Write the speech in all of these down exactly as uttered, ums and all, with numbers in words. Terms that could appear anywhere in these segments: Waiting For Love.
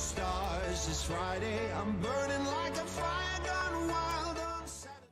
stars. It's Friday, I'm burning like a fire gone wild on Saturday.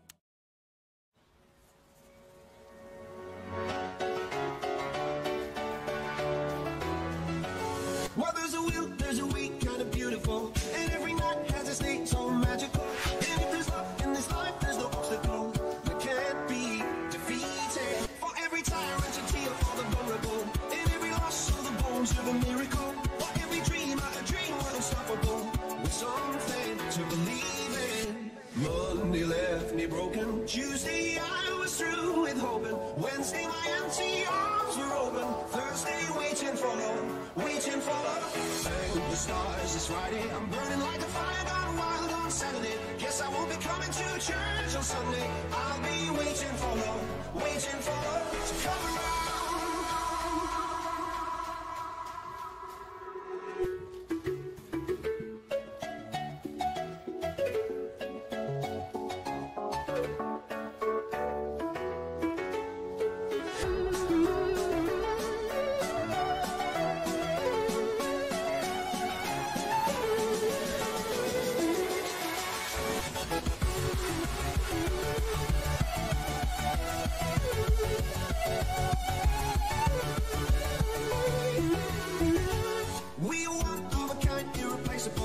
Well, there's a will, there's a way, kind of beautiful, and every night has its day, so magical. And if there's love in this life, there's no obstacle that can't be defeated. For every tyrant, a tear for the vulnerable, in every loss of the bones of a miracle. For every dream, a dream was unstoppable, with something to believe in. Monday left me broken, Tuesday I was through with hoping, Wednesday my empty arms were open, Thursday waiting for love, waiting for love. Thank the stars, it's Friday, I'm burning like a fire gone wild on Saturday. Guess I won't be coming to church on Sunday, I'll be waiting for love, waiting for love to come around.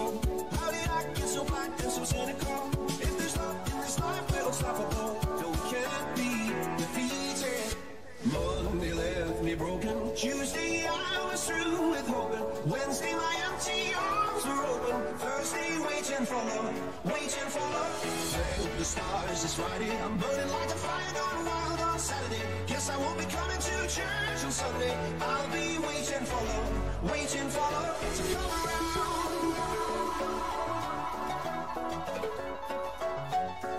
How did I get so blind and so cynical? If there's love in this life, we're unstoppable, no, we can't be defeated. Monday left me broken, Tuesday I was through with hoping, Wednesday my empty arms were open, Thursday waiting for love, waiting for love. Thank the stars, it's Friday, I'm burning like a fire gone wild on Saturday. Guess I won't be coming to church on Sunday, I'll be waiting for love, waiting for love to come around. Thank you.